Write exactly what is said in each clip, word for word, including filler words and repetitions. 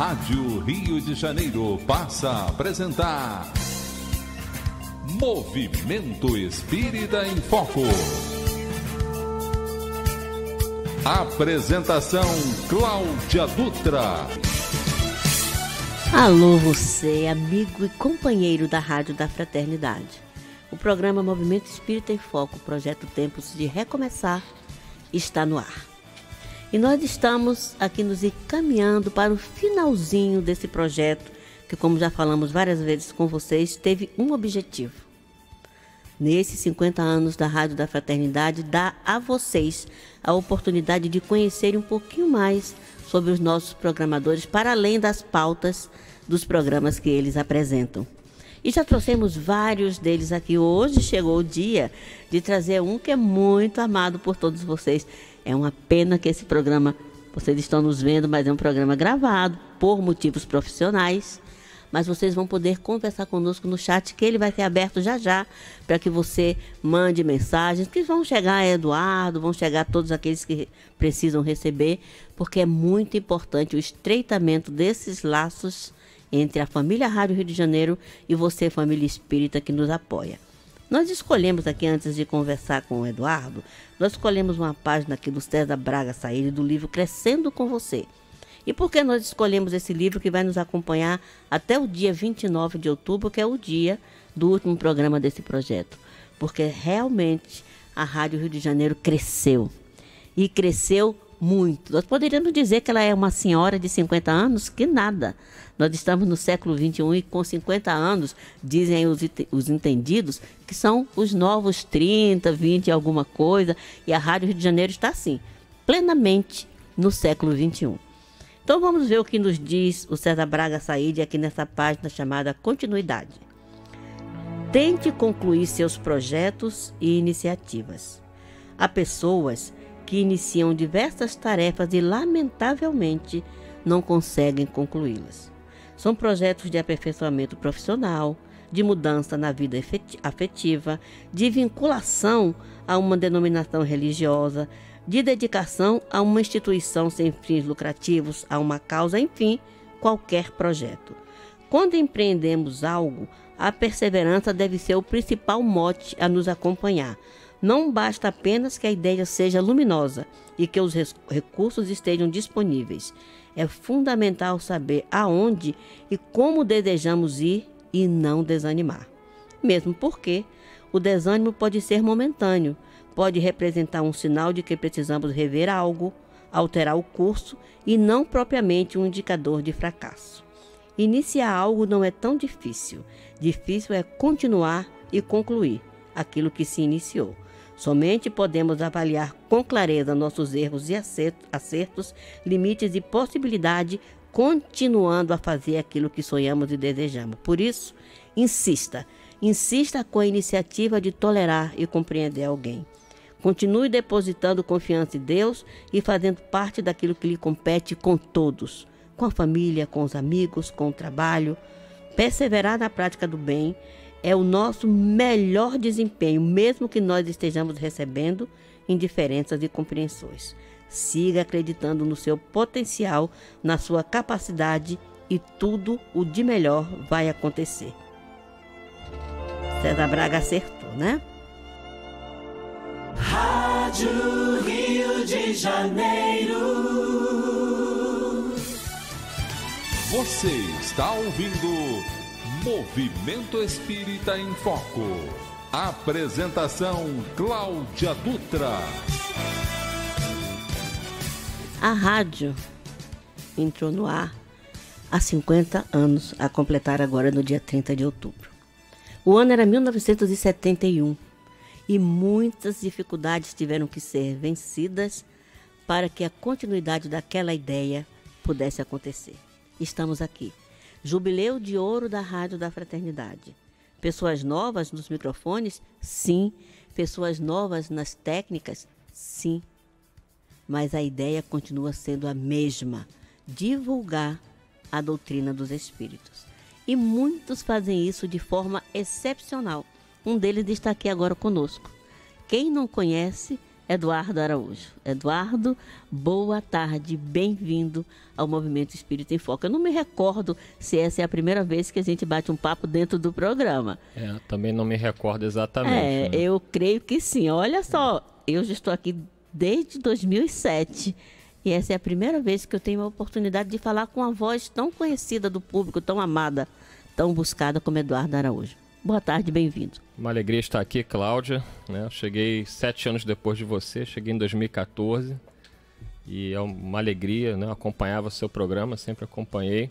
Rádio Rio de Janeiro passa a apresentar Movimento Espírita em Foco. Apresentação Cláudia Dutra. Alô você, amigo e companheiro da Rádio da Fraternidade. O programa Movimento Espírita em Foco, projeto Tempos de Recomeçar, está no ar. E nós estamos aqui nos encaminhando para o finalzinho desse projeto, que, como já falamos várias vezes com vocês, teve um objetivo. Nesses cinquenta anos da Rádio da Fraternidade, dá a vocês a oportunidade de conhecerem um pouquinho mais sobre os nossos programadores, para além das pautas dos programas que eles apresentam. E já trouxemos vários deles aqui. Hoje chegou o dia de trazer um que é muito amado por todos vocês. É uma pena que esse programa, vocês estão nos vendo, mas é um programa gravado por motivos profissionais. Mas vocês vão poder conversar conosco no chat, que ele vai ser aberto já já, para que você mande mensagens, que vão chegar a Eduardo, vão chegar a todos aqueles que precisam receber, porque é muito importante o estreitamento desses laços entre a família Rádio Rio de Janeiro e você, família espírita que nos apoia. Nós escolhemos aqui, antes de conversar com o Eduardo, nós escolhemos uma página aqui do César Braga Saíd, do livro Crescendo com Você. E por que nós escolhemos esse livro que vai nos acompanhar até o dia vinte e nove de outubro, que é o dia do último programa desse projeto? Porque realmente a Rádio Rio de Janeiro cresceu. E cresceu muito. Nós poderíamos dizer que ela é uma senhora de cinquenta anos? Que nada. Nós estamos no século vinte e um e com cinquenta anos, dizem os, os entendidos, que são os novos trinta, vinte, alguma coisa. E a Rádio Rio de Janeiro está assim, plenamente no século vinte e um. Então vamos ver o que nos diz o César Braga Saíd aqui nessa página chamada Continuidade. Tente concluir seus projetos e iniciativas. Há pessoas que iniciam diversas tarefas e, lamentavelmente, não conseguem concluí-las. São projetos de aperfeiçoamento profissional, de mudança na vida afetiva, de vinculação a uma denominação religiosa, de dedicação a uma instituição sem fins lucrativos, a uma causa, enfim, qualquer projeto. Quando empreendemos algo, a perseverança deve ser o principal mote a nos acompanhar. Não basta apenas que a ideia seja luminosa e que os recursos estejam disponíveis. É fundamental saber aonde e como desejamos ir e não desanimar. Mesmo porque o desânimo pode ser momentâneo, pode representar um sinal de que precisamos rever algo, alterar o curso e não propriamente um indicador de fracasso. Iniciar algo não é tão difícil. Difícil é continuar e concluir aquilo que se iniciou. Somente podemos avaliar com clareza nossos erros e acertos, limites e possibilidade, continuando a fazer aquilo que sonhamos e desejamos. Por isso, insista. Insista com a iniciativa de tolerar e compreender alguém. Continue depositando confiança em Deus e fazendo parte daquilo que lhe compete com todos, com a família, com os amigos, com o trabalho. Perseverar na prática do bem é o nosso melhor desempenho, mesmo que nós estejamos recebendo indiferenças e compreensões. Siga acreditando no seu potencial, na sua capacidade, e tudo o de melhor vai acontecer. César Braga acertou, né? Rádio Rio de Janeiro. Você está ouvindo Movimento Espírita em Foco. Apresentação Cláudia Dutra. A rádio entrou no ar há cinquenta anos, a completar agora no dia trinta de outubro. O ano era mil novecentos e setenta e um e muitas dificuldades tiveram que ser vencidas para que a continuidade daquela ideia pudesse acontecer. Estamos aqui. Jubileu de ouro da Rádio da Fraternidade. Pessoas novas nos microfones? Sim. Pessoas novas nas técnicas? Sim. Mas a ideia continua sendo a mesma: divulgar a doutrina dos Espíritos. E muitos fazem isso de forma excepcional. Um deles está aqui agora conosco. Quem não conhece Eduardo Araújo. Eduardo, boa tarde, bem-vindo ao Movimento Espírita em Foco. Eu não me recordo se essa é a primeira vez que a gente bate um papo dentro do programa. É, também não me recordo exatamente. É, né? Eu creio que sim. Olha só, é. Eu já estou aqui desde dois mil e sete. E essa é a primeira vez que eu tenho a oportunidade de falar com uma voz tão conhecida do público, tão amada, tão buscada como Eduardo Araújo. Boa tarde, bem-vindo. Uma alegria estar aqui, Cláudia. Eu cheguei sete anos depois de você, cheguei em dois mil e quatorze. E é uma alegria, né? Eu acompanhava o seu programa, sempre acompanhei.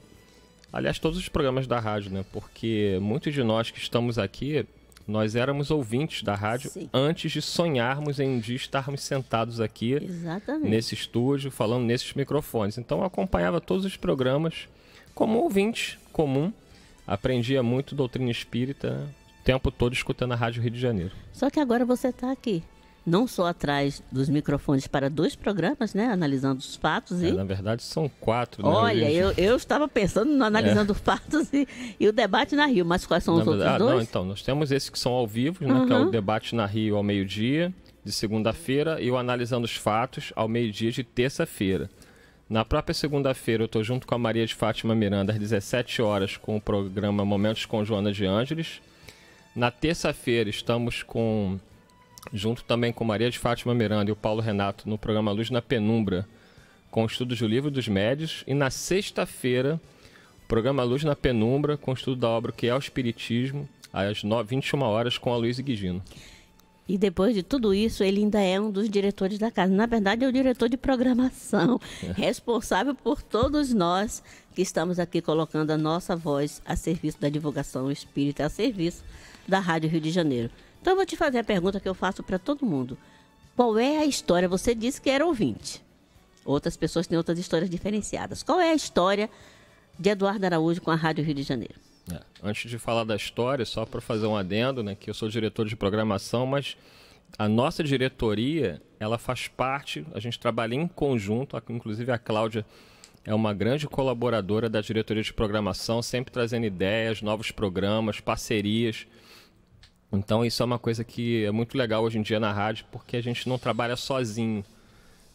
Aliás, todos os programas da rádio, né? Porque muitos de nós que estamos aqui, nós éramos ouvintes da rádio. Sim. Antes de sonharmos em um dia estarmos sentados aqui. Exatamente. Nesse estúdio, falando nesses microfones. Então eu acompanhava todos os programas como ouvinte comum, aprendia muito doutrina espírita, né? O tempo todo escutando a Rádio Rio de Janeiro. Só que agora você está aqui, não só atrás dos microfones para dois programas, né? Analisando os Fatos e... É, na verdade são quatro, né? Olha, eu, eu estava pensando no Analisando os é. Fatos e, e o Debate na Rio, mas quais são os na outros verdade, dois? Ah, não, então, nós temos esses que são ao vivo, né? Uhum. Que é o Debate na Rio ao meio-dia, de segunda-feira, e o Analisando os Fatos ao meio-dia de terça-feira. Na própria segunda-feira eu estou junto com a Maria de Fátima Miranda às dezessete horas com o programa Momentos com Joana de Ângelis. Na terça-feira estamos com, junto também com Maria de Fátima Miranda e o Paulo Renato no programa Luz na Penumbra, com estudos do Livro dos Médiuns. E na sexta-feira, o programa Luz na Penumbra, com estudo da obra que é o Espiritismo, às vinte e uma horas com a Luísa Guigino. E depois de tudo isso, ele ainda é um dos diretores da casa. Na verdade, é o diretor de programação, responsável por todos nós que estamos aqui colocando a nossa voz a serviço da divulgação espírita, a serviço da Rádio Rio de Janeiro. Então, eu vou te fazer a pergunta que eu faço para todo mundo. Qual é a história? Você disse que era ouvinte. Outras pessoas têm outras histórias diferenciadas. Qual é a história de Eduardo Araújo com a Rádio Rio de Janeiro? Antes de falar da história, só para fazer um adendo, né, que eu sou diretor de programação, mas a nossa diretoria, ela faz parte, a gente trabalha em conjunto, inclusive a Cláudia é uma grande colaboradora da diretoria de programação, sempre trazendo ideias, novos programas, parcerias. Então isso é uma coisa que é muito legal hoje em dia na rádio, porque a gente não trabalha sozinho.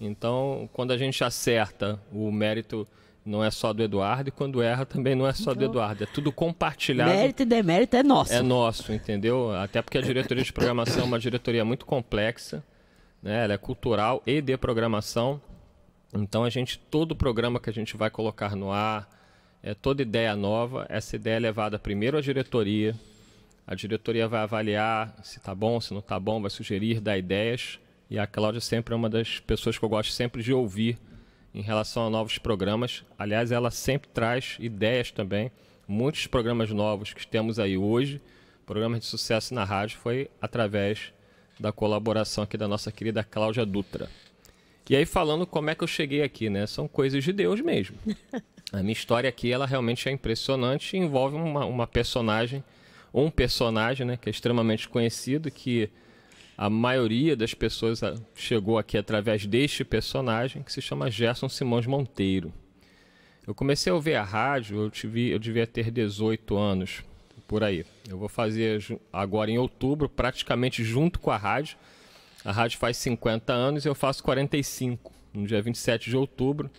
Então, quando a gente acerta, o mérito não é só do Eduardo, e quando erra também não é só então, do Eduardo. É tudo compartilhado. Mérito e demérito é nosso. É nosso, entendeu? Até porque a diretoria de programação é uma diretoria muito complexa, né? Ela é cultural e de programação. Então, a gente, todo programa que a gente vai colocar no ar, é toda ideia nova, essa ideia é levada primeiro à diretoria. A diretoria vai avaliar se tá bom, se não tá bom, vai sugerir, dar ideias. E a Cláudia sempre é uma das pessoas que eu gosto sempre de ouvir em relação a novos programas. Aliás, ela sempre traz ideias também. Muitos programas novos que temos aí hoje, programas de sucesso na rádio, foi através da colaboração aqui da nossa querida Cláudia Dutra. E aí, falando como é que eu cheguei aqui, né? São coisas de Deus mesmo. A minha história aqui, ela realmente é impressionante e envolve uma, uma personagem, um personagem, né, que é extremamente conhecido, que a maioria das pessoas chegou aqui através deste personagem, que se chama Gerson Simões Monteiro. Eu comecei a ouvir a rádio, eu, tive, eu devia ter dezoito anos, por aí. Eu vou fazer agora em outubro, praticamente junto com a rádio. A rádio faz cinquenta anos e eu faço quarenta e cinco. No dia vinte e sete de outubro,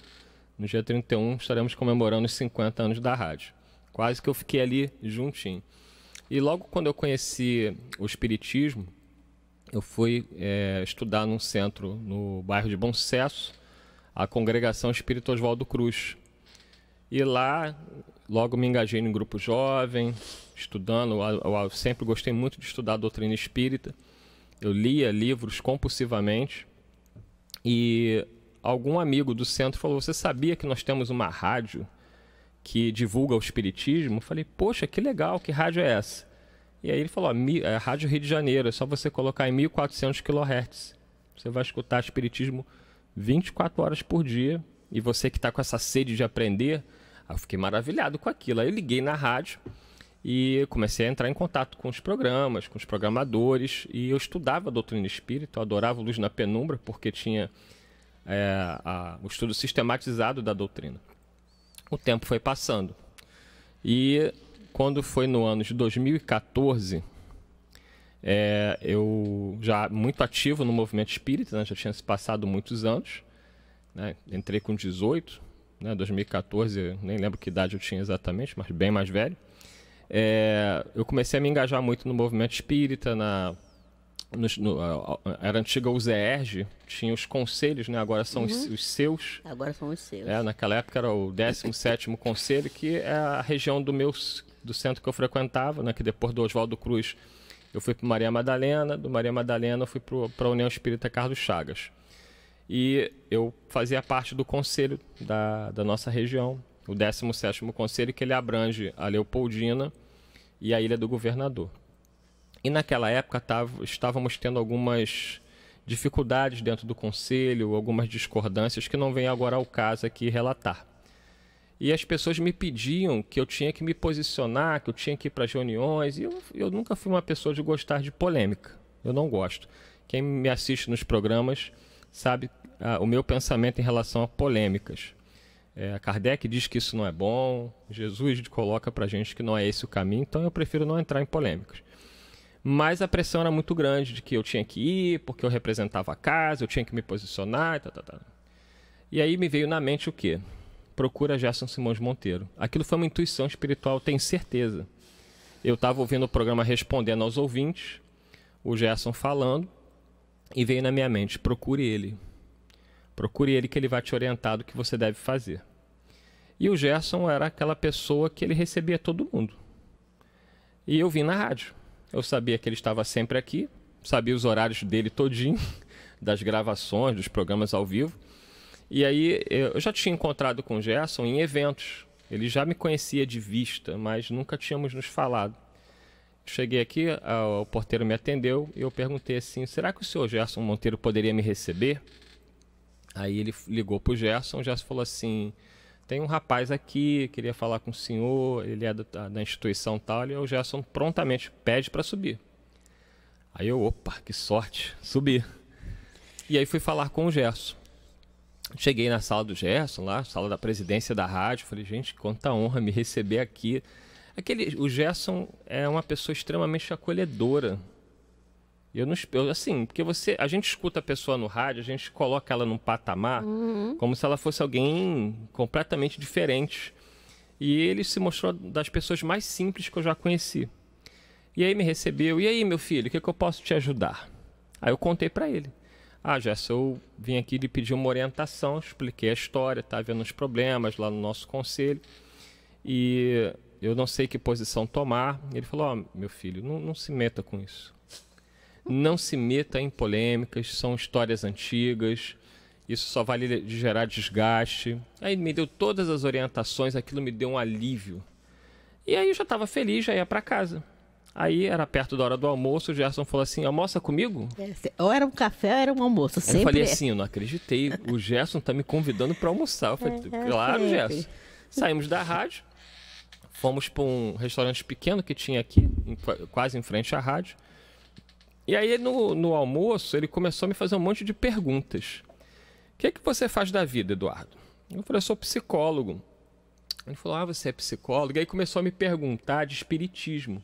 no dia trinta e um, estaremos comemorando os cinquenta anos da rádio. Quase que eu fiquei ali juntinho. E logo quando eu conheci o Espiritismo, eu fui é, estudar num centro no bairro de Bom Sucesso, a congregação Espírita Oswaldo Cruz. E lá, logo me engajei no grupo jovem, estudando. Eu, eu sempre gostei muito de estudar a doutrina espírita. Eu lia livros compulsivamente. E algum amigo do centro falou: "Você sabia que nós temos uma rádio que divulga o espiritismo?" Eu falei: "Poxa, que legal, que rádio é essa?" E aí ele falou: "Ó, é Rádio Rio de Janeiro, é só você colocar em mil e quatrocentos quilohertz. Você vai escutar espiritismo vinte e quatro horas por dia. E você que está com essa sede de aprender..." Aí eu fiquei maravilhado com aquilo. Aí eu liguei na rádio e comecei a entrar em contato com os programas, com os programadores. E eu estudava a doutrina espírita, eu adorava Luz na Penumbra, porque tinha é, a, o estudo sistematizado da doutrina. O tempo foi passando. E... quando foi no ano de dois mil e quatorze, É, eu já muito ativo no movimento espírita, né? Já tinha se passado muitos anos, né? Entrei com dezoito, né? dois mil e quatorze, nem lembro que idade eu tinha exatamente, mas bem mais velho. É, eu comecei a me engajar muito no movimento espírita, na, no, no, era antiga U Z E R J, tinha os conselhos, né? Agora são uhum. os, os seus. Agora são os seus. É, naquela época era o décimo sétimo conselho, que é a região do, meu, do centro que eu frequentava, né? Que depois do Oswaldo Cruz eu fui para Maria Madalena, do Maria Madalena eu fui para a União Espírita Carlos Chagas. E eu fazia parte do conselho da, da nossa região, o décimo sétimo Conselho, que ele abrange a Leopoldina e a Ilha do Governador. E naquela época tava, estávamos tendo algumas dificuldades dentro do Conselho, algumas discordâncias que não vem agora ao caso aqui relatar. E as pessoas me pediam que eu tinha que me posicionar, que eu tinha que ir para as reuniões, e eu, eu nunca fui uma pessoa de gostar de polêmica, eu não gosto. Quem me assiste nos programas sabe ah, o meu pensamento em relação a polêmicas. É, Kardec diz que isso não é bom, Jesus coloca para a gente que não é esse o caminho, então eu prefiro não entrar em polêmicas. Mas a pressão era muito grande de que eu tinha que ir, porque eu representava a casa, eu tinha que me posicionar, tá, tá, tá. E aí me veio na mente o quê? Procura Gerson Simões Monteiro. Aquilo foi uma intuição espiritual, tenho certeza. Eu estava ouvindo o programa Respondendo aos Ouvintes, o Gerson falando, e veio na minha mente, procure ele. Procure ele que ele vai te orientar do que você deve fazer. E o Gerson era aquela pessoa que ele recebia todo mundo. E eu vim na rádio. Eu sabia que ele estava sempre aqui, sabia os horários dele todinho, das gravações, dos programas ao vivo. E aí eu já tinha encontrado com o Gerson em eventos. Ele já me conhecia de vista, mas nunca tínhamos nos falado. Cheguei aqui, o porteiro me atendeu e eu perguntei assim, será que o senhor Gerson Monteiro poderia me receber? Aí ele ligou para o Gerson, o Gerson falou assim, tem um rapaz aqui, queria falar com o senhor, ele é da, da instituição tal, e o Gerson prontamente pede para subir. Aí eu, opa, que sorte, subi. E aí fui falar com o Gerson. Cheguei na sala do Gerson, lá, sala da presidência da rádio, falei, gente, quanta honra me receber aqui. Aquele, o Gerson é uma pessoa extremamente acolhedora. Eu não, eu, assim, porque você, a gente escuta a pessoa no rádio, a gente coloca ela num patamar, uhum. como se ela fosse alguém completamente diferente. E ele se mostrou das pessoas mais simples que eu já conheci. E aí me recebeu, e aí meu filho, o que, que eu posso te ajudar? Aí eu contei para ele. Ah, Gerson, eu vim aqui lhe pedir uma orientação, expliquei a história, tá havendo uns problemas lá no nosso conselho. E eu não sei que posição tomar. Ele falou, ó, oh, meu filho, não, não se meta com isso. Não se meta em polêmicas, são histórias antigas, isso só vai lhe gerar desgaste. Aí me deu todas as orientações, aquilo me deu um alívio. E aí eu já estava feliz, já ia para casa. Aí era perto da hora do almoço, o Gerson falou assim, almoça comigo? Ou era um café ou era um almoço, sempre. Eu falei assim, eu não acreditei, o Gerson está me convidando para almoçar. Eu falei, claro, Gerson. Saímos da rádio, fomos para um restaurante pequeno que tinha aqui, quase em frente à rádio. E aí, no, no almoço, ele começou a me fazer um monte de perguntas. O que é que você faz da vida, Eduardo? Eu falei, eu sou psicólogo. Ele falou, ah, você é psicólogo? E aí começou a me perguntar de espiritismo.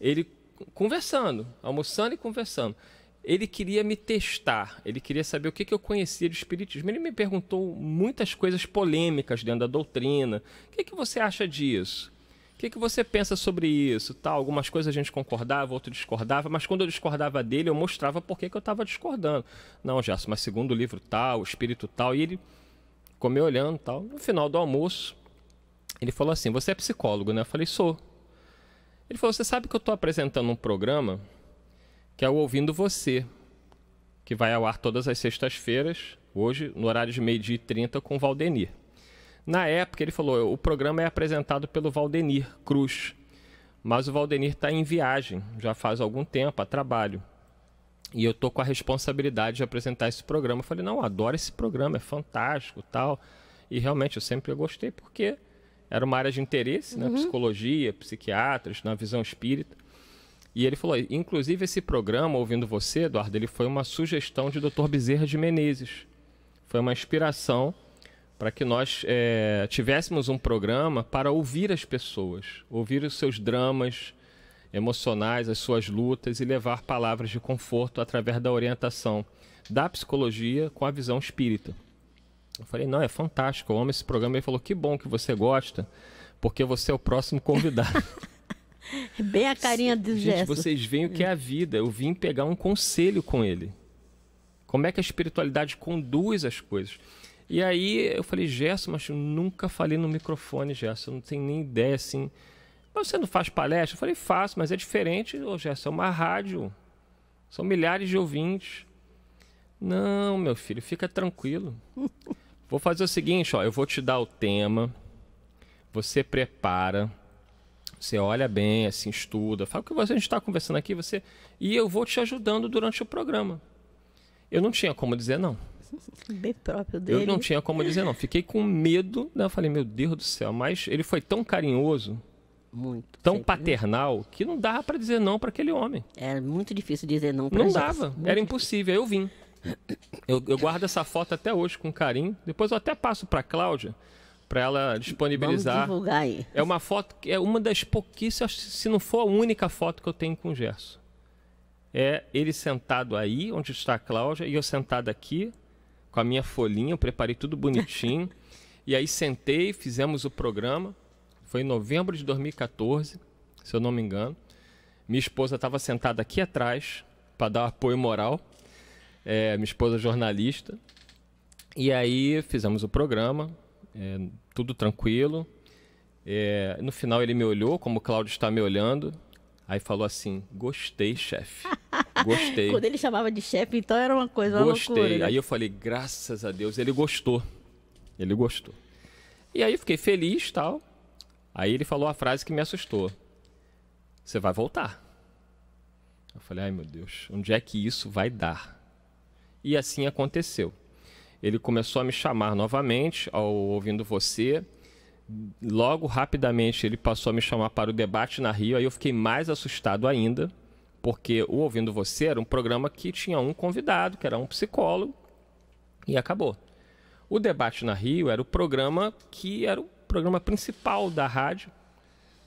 Ele, conversando, almoçando e conversando. Ele queria me testar, ele queria saber o que, que eu conhecia de espiritismo. Ele me perguntou muitas coisas polêmicas dentro da doutrina. O que é que você acha disso? O que, que você pensa sobre isso? Tá, algumas coisas a gente concordava, outras discordava, mas quando eu discordava dele, eu mostrava por que, que eu estava discordando. Não, Gerson, mas segundo o livro tal, o espírito tal, e ele ficou me olhando tal. No final do almoço, ele falou assim, você é psicólogo, né? Eu falei, sou. Ele falou, você sabe que eu estou apresentando um programa que é o Ouvindo Você, que vai ao ar todas as sextas-feiras, hoje, no horário de meio-dia e trinta, com o Valdenir. Na época, ele falou, o programa é apresentado pelo Valdenir Cruz, mas o Valdenir está em viagem, já faz algum tempo, a trabalho. E eu estou com a responsabilidade de apresentar esse programa. Eu falei, não, eu adoro esse programa, é fantástico, tal. E realmente eu sempre gostei, porque era uma área de interesse, né? Uhum. Psicologia, psiquiatras, na visão espírita. E ele falou, inclusive esse programa, Ouvindo Você, Eduardo, ele foi uma sugestão de doutor Bezerra de Menezes. Foi uma inspiração para que nós é, tivéssemos um programa para ouvir as pessoas, ouvir os seus dramas, emocionais, as suas lutas e levar palavras de conforto através da orientação da psicologia com a visão espírita. Eu falei, não, é fantástico, eu amo esse programa. Ele falou, que bom que você gosta, porque você é o próximo convidado. Bem a carinha do Gerson. Gente, vocês veem o que é a vida. Eu vim pegar um conselho com ele. Como é que a espiritualidade conduz as coisas? E aí eu falei, Gerson, mas eu nunca falei no microfone, Gerson, eu não tenho nem ideia, assim. Mas você não faz palestra? Eu falei, faço, mas é diferente, ô Gerson, é uma rádio. São milhares de ouvintes. Não, meu filho, fica tranquilo. Vou fazer o seguinte, ó, eu vou te dar o tema, você prepara, você olha bem, assim, estuda, fala o que a gente está conversando aqui, você... e eu vou te ajudando durante o programa. Eu não tinha como dizer não. Bem próprio dele. Eu não tinha como dizer não. Fiquei com medo, né? Eu falei, meu Deus do céu. Mas ele foi tão carinhoso, muito, tão paternal, que não dava para dizer não para aquele homem. Era muito difícil dizer não para ele. Não dava, era impossível. Aí eu vim. Eu, eu guardo essa foto até hoje com carinho. Depois eu até passo para a Cláudia, para ela disponibilizar. Vamos divulgar aí. É uma foto, é uma das pouquíssimas, se não for a única foto que eu tenho com o Gerson. É ele sentado aí, onde está a Cláudia, e eu sentado aqui, com a minha folhinha, eu preparei tudo bonitinho. E aí sentei, fizemos o programa. Foi em novembro de dois mil e quatorze, se eu não me engano. Minha esposa estava sentada aqui atrás, para dar apoio moral. É, minha esposa é jornalista. E aí fizemos o programa, é, tudo tranquilo. É, no final ele me olhou, como o Cláudio está me olhando. Aí falou assim, gostei, chefe, gostei. Quando ele chamava de chefe, então era uma coisa, uma gostei. Loucura. Gostei. Né? Aí eu falei, graças a Deus, ele gostou. Ele gostou. E aí eu fiquei feliz e tal. Aí ele falou a frase que me assustou. Você vai voltar. Eu falei, ai meu Deus, onde é que isso vai dar? E assim aconteceu. Ele começou a me chamar novamente, ao Ouvindo Você. Logo, rapidamente, ele passou a me chamar para o Debate na Rio. Aí eu fiquei mais assustado ainda, porque o Ouvindo Você era um programa que tinha um convidado, que era um psicólogo, e acabou. O Debate na Rio era o programa que era o programa principal da rádio,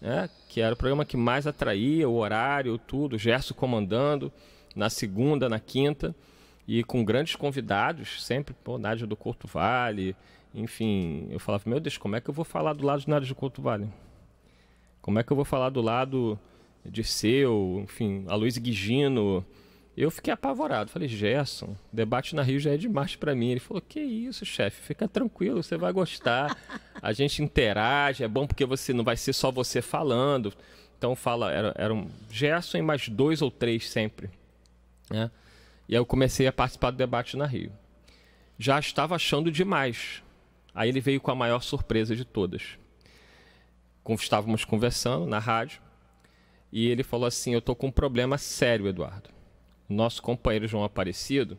né? Que era o programa que mais atraía, o horário, tudo, o Gerson comandando, na segunda, na quinta, e com grandes convidados, sempre, pô, Nádia do Corto Vale... Enfim, eu falava, meu Deus, como é que eu vou falar do lado de Nádia de Couto Vale? Como é que eu vou falar do lado de seu, enfim, a Luísa Guigino? Eu fiquei apavorado, falei, Gerson, Debate na Rio já é demais para mim. Ele falou, que isso, chefe, fica tranquilo, você vai gostar. A gente interage, é bom porque você não vai ser só você falando. Então fala, era, era um Gerson e mais dois ou três sempre, né? E aí eu comecei a participar do Debate na Rio. Já estava achando demais. Aí ele veio com a maior surpresa de todas. Estávamos conversando na rádio e ele falou assim, eu estou com um problema sério, Eduardo. Nosso companheiro João Aparecido,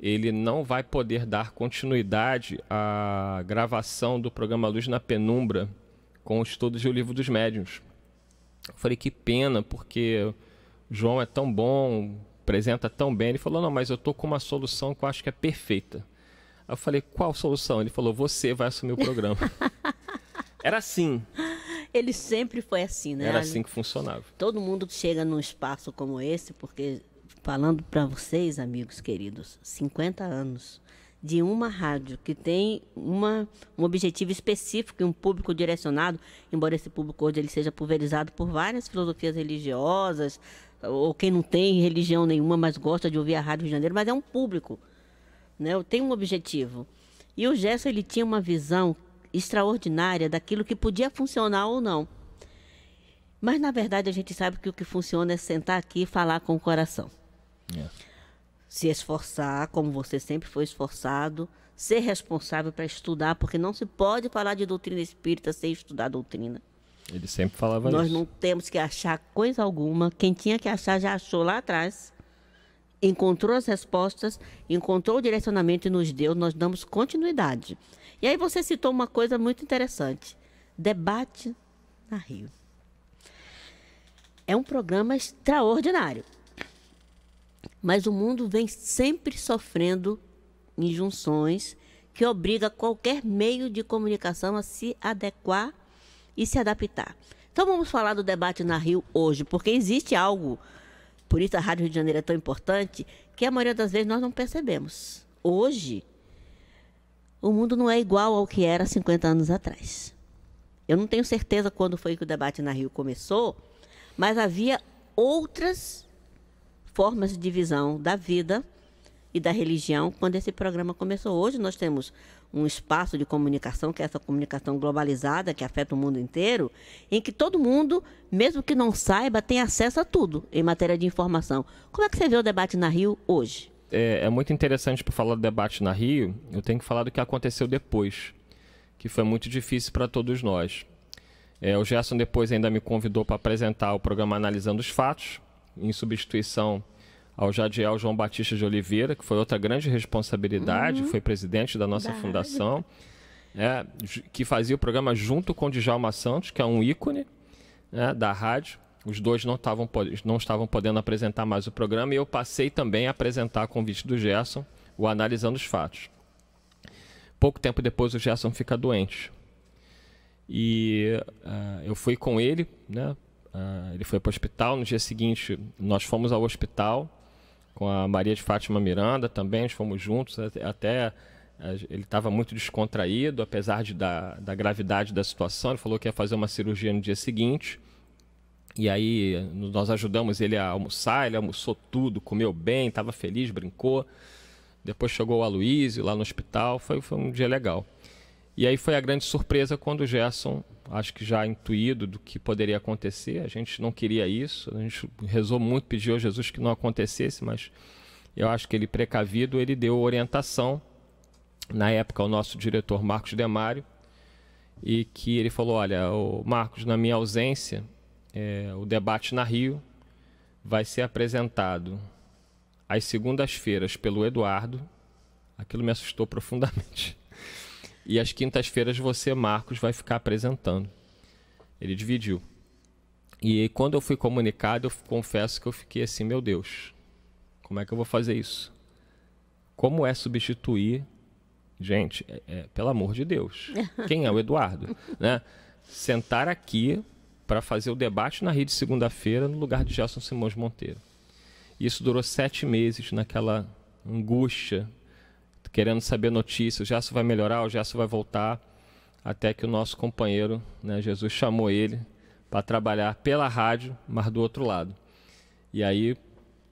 ele não vai poder dar continuidade à gravação do programa Luz na Penumbra com os estudos do Livro dos Médiuns. Eu falei, que pena, porque o João é tão bom, apresenta tão bem. Ele falou, não, mas eu estou com uma solução que eu acho que é perfeita. Eu falei, qual solução? Ele falou, você vai assumir o programa. Era assim. Ele sempre foi assim, né? Era assim que funcionava. Todo mundo chega num espaço como esse, porque, falando para vocês, amigos queridos, cinquenta anos de uma rádio que tem uma, um objetivo específico e um público direcionado, embora esse público hoje ele seja pulverizado por várias filosofias religiosas, ou quem não tem religião nenhuma, mas gosta de ouvir a Rádio Rio de Janeiro, mas é um público. Né? Tem um objetivo. E o Gerson, ele tinha uma visão extraordinária daquilo que podia funcionar ou não. Mas, na verdade, a gente sabe que o que funciona é sentar aqui e falar com o coração. É. Se esforçar, como você sempre foi esforçado, ser responsável para estudar, porque não se pode falar de doutrina espírita sem estudar doutrina. Ele sempre falava Nós isso. Nós não temos que achar coisa alguma. Quem tinha que achar já achou lá atrás. Encontrou as respostas, encontrou o direcionamento e nos deu, nós damos continuidade. E aí você citou uma coisa muito interessante, Debate na Rio. É um programa extraordinário, mas o mundo vem sempre sofrendo injunções que obriga qualquer meio de comunicação a se adequar e se adaptar. Então vamos falar do debate na Rio hoje, porque existe algo, por isso a Rádio Rio de Janeiro é tão importante, que a maioria das vezes nós não percebemos. Hoje, o mundo não é igual ao que era cinquenta anos atrás. Eu não tenho certeza quando foi que o debate na Rio começou, mas havia outras formas de visão da vida e da religião quando esse programa começou. Hoje nós temos um espaço de comunicação, que é essa comunicação globalizada, que afeta o mundo inteiro, em que todo mundo, mesmo que não saiba, tem acesso a tudo em matéria de informação. Como é que você vê o debate na Rio hoje? É, é muito interessante para falar do debate na Rio, eu tenho que falar do que aconteceu depois, que foi muito difícil para todos nós. É, o Gerson depois ainda me convidou para apresentar o programa Analisando os Fatos, em substituição ao Jadiel João Batista de Oliveira, que foi outra grande responsabilidade, uhum. foi presidente da nossa Verdade. fundação, é, que fazia o programa junto com o Djalma Santos, que é um ícone, né, da rádio. Os dois não estavam, não estavam podendo apresentar mais o programa e eu passei também a apresentar, a convite do Gerson, o Analisando os Fatos. Pouco tempo depois o Gerson fica doente. E uh, eu fui com ele, né? Uh, ele foi para o hospital, no dia seguinte nós fomos ao hospital com a Maria de Fátima Miranda também, nós fomos juntos, até, até ele estava muito descontraído, apesar de, da, da gravidade da situação, ele falou que ia fazer uma cirurgia no dia seguinte, e aí nós ajudamos ele a almoçar, ele almoçou tudo, comeu bem, estava feliz, brincou, depois chegou o Aloysio lá no hospital, foi, foi um dia legal. E aí foi a grande surpresa quando o Gerson, acho que já intuído do que poderia acontecer, a gente não queria isso, a gente rezou muito, pediu a Jesus que não acontecesse, mas eu acho que ele, precavido, ele deu orientação, na época, ao nosso diretor Marcos Demário, e que ele falou, olha, o Marcos, na minha ausência, é, o debate na Rio vai ser apresentado às segundas-feiras pelo Eduardo, aquilo me assustou profundamente. E às quintas-feiras você, Marcos, vai ficar apresentando. Ele dividiu. E quando eu fui comunicado, eu confesso que eu fiquei assim, meu Deus, como é que eu vou fazer isso? Como é substituir? Gente, é, é, pelo amor de Deus, quem é o Eduardo? Né? Sentar aqui para fazer o debate na Rio de segunda-feira no lugar de Gerson Simões Monteiro. Isso durou sete meses naquela angústia, querendo saber notícias, o Gerson vai melhorar, o Gerson vai voltar, até que o nosso companheiro, né, Jesus, chamou ele para trabalhar pela rádio, mas do outro lado. E aí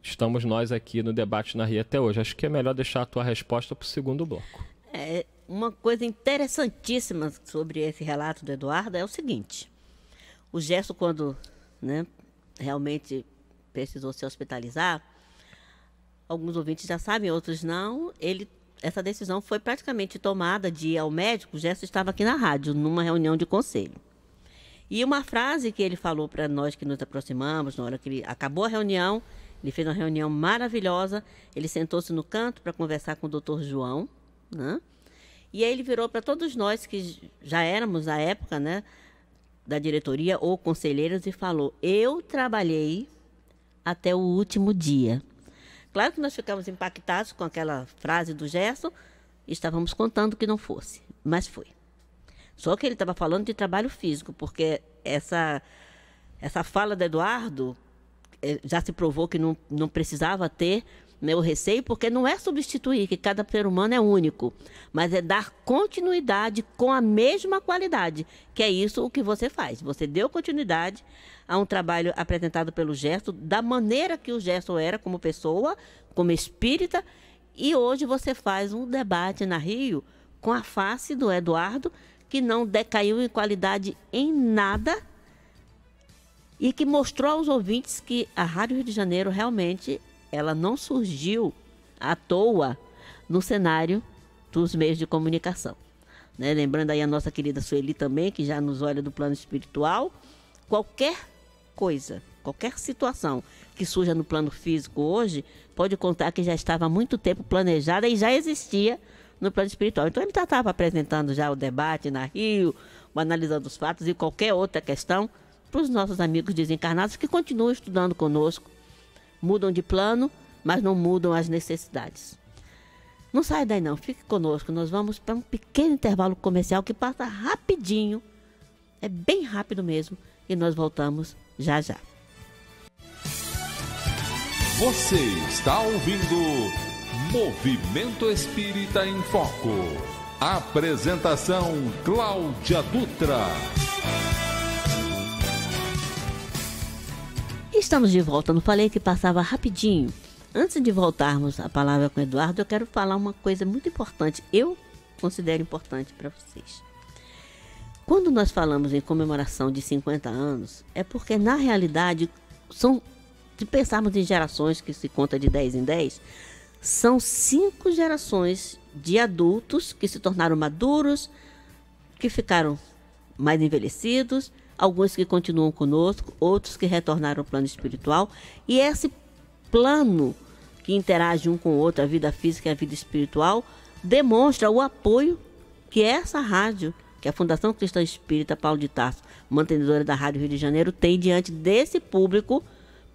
estamos nós aqui no debate na Rio até hoje. Acho que é melhor deixar a tua resposta para o segundo bloco. É, uma coisa interessantíssima sobre esse relato do Eduardo é o seguinte, o Gerson, quando, né, realmente precisou se hospitalizar, alguns ouvintes já sabem, outros não, ele... Essa decisão foi praticamente tomada de ir ao médico. O Gerson estava aqui na rádio, numa reunião de conselho. E uma frase que ele falou para nós que nos aproximamos, na hora que ele acabou a reunião, ele fez uma reunião maravilhosa, ele sentou-se no canto para conversar com o doutor João, né? E aí ele virou para todos nós, que já éramos à época, né, da diretoria ou conselheiros, e falou, eu trabalhei até o último dia. Claro que nós ficamos impactados com aquela frase do Gerson, estávamos contando que não fosse, mas foi. Só que ele estava falando de trabalho físico, porque essa, essa fala do Eduardo já se provou que não, não precisava ter, né, o receio, porque não é substituir, que cada ser humano é único, mas é dar continuidade com a mesma qualidade, que é isso o que você faz. Você deu continuidade a um trabalho apresentado pelo Gerson, da maneira que o Gerson era como pessoa, como espírita, e hoje você faz um debate na Rio com a face do Eduardo, que não decaiu em qualidade em nada, e que mostrou aos ouvintes que a Rádio Rio de Janeiro realmente... ela não surgiu à toa no cenário dos meios de comunicação. Né? Lembrando aí a nossa querida Sueli também, que já nos olha do plano espiritual, qualquer coisa, qualquer situação que surja no plano físico hoje, pode contar que já estava há muito tempo planejada e já existia no plano espiritual. Então ele já estava apresentando já o debate na Rio, analisando os fatos e qualquer outra questão para os nossos amigos desencarnados que continuam estudando conosco. Mudam de plano, mas não mudam as necessidades. Não sai daí não, fique conosco. Nós vamos para um pequeno intervalo comercial que passa rapidinho É bem rápido mesmo e nós voltamos já já. Você está ouvindo Movimento Espírita em Foco. Apresentação Cláudia Dutra. Estamos de volta, não falei que passava rapidinho. Antes de voltarmos a palavra com o Eduardo, eu quero falar uma coisa muito importante. Eu considero importante para vocês. Quando nós falamos em comemoração de cinquenta anos, é porque, na realidade, são, se pensarmos em gerações que se conta de dez em dez, são cinco gerações de adultos que se tornaram maduros, que ficaram mais envelhecidos, alguns que continuam conosco, outros que retornaram ao plano espiritual. E esse plano que interage um com o outro, a vida física e a vida espiritual, demonstra o apoio que essa rádio, que a Fundação Cristã Espírita Paulo de Tarso, mantenedora da Rádio Rio de Janeiro, tem diante desse público,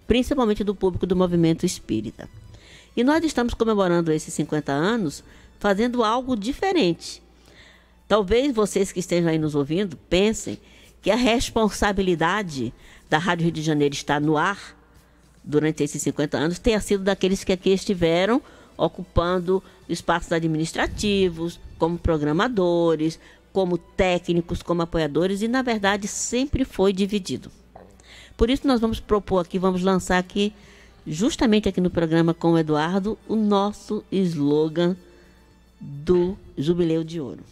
principalmente do público do movimento espírita. E nós estamos comemorando esses cinquenta anos fazendo algo diferente. Talvez vocês que estejam aí nos ouvindo pensem que a responsabilidade da Rádio Rio de Janeiro estar no ar durante esses cinquenta anos tenha sido daqueles que aqui estiveram ocupando espaços administrativos, como programadores, como técnicos, como apoiadores, e na verdade sempre foi dividido. Por isso nós vamos propor aqui, vamos lançar aqui, justamente aqui no programa com o Eduardo, o nosso slogan do Jubileu de Ouro.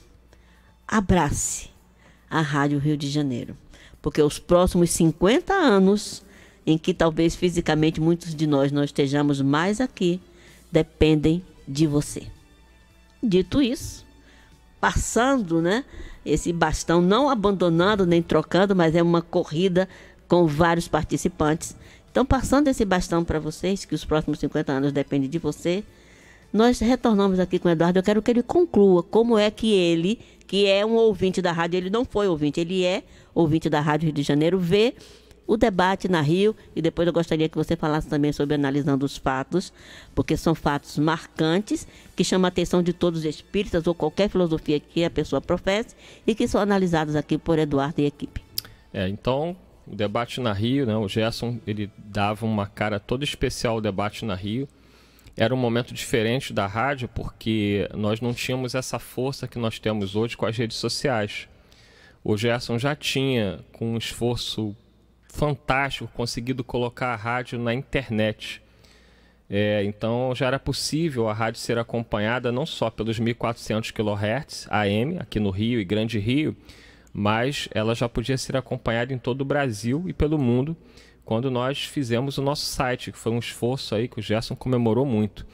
Abrace a Rádio Rio de Janeiro, porque os próximos cinquenta anos, em que talvez fisicamente muitos de nós não estejamos mais aqui, dependem de você. Dito isso, passando, né, esse bastão, não abandonando nem trocando, mas é uma corrida com vários participantes. Então, passando esse bastão para vocês, que os próximos cinquenta anos dependem de você, nós retornamos aqui com o Eduardo. Eu quero que ele conclua como é que ele, que é um ouvinte da rádio, ele não foi ouvinte, ele é ouvinte da Rádio Rio de Janeiro, vê o debate na Rio, e depois eu gostaria que você falasse também sobre Analisando os Fatos, porque são fatos marcantes, que chamam a atenção de todos os espíritas ou qualquer filosofia que a pessoa professe, e que são analisados aqui por Eduardo e equipe. É, então, o debate na Rio, né, o Gerson, ele dava uma cara toda especial ao debate na Rio. Era um momento diferente da rádio, porque nós não tínhamos essa força que nós temos hoje com as redes sociais. O Gerson já tinha, com um esforço fantástico, conseguido colocar a rádio na internet. É, então já era possível a rádio ser acompanhada não só pelos mil e quatrocentos quilohertz A M, aqui no Rio e Grande Rio, mas ela já podia ser acompanhada em todo o Brasil e pelo mundo, quando nós fizemos o nosso site, que foi um esforço aí que o Gerson comemorou muito.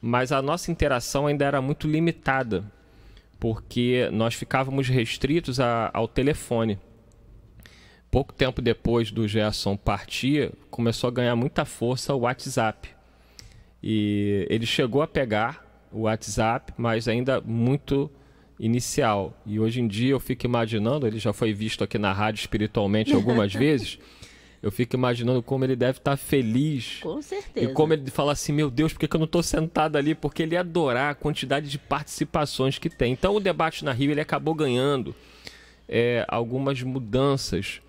Mas a nossa interação ainda era muito limitada, porque nós ficávamos restritos a, ao telefone. Pouco tempo depois do Gerson partir, começou a ganhar muita força o WhatsApp. E ele chegou a pegar o WhatsApp, mas ainda muito inicial. E hoje em dia eu fico imaginando, ele já foi visto aqui na rádio espiritualmente algumas vezes, eu fico imaginando como ele deve estar feliz. Com certeza. E como ele fala assim, meu Deus, por que eu não estou sentado ali? Porque ele ia adorar a quantidade de participações que tem. Então o debate na Rio, ele acabou ganhando é, algumas mudanças.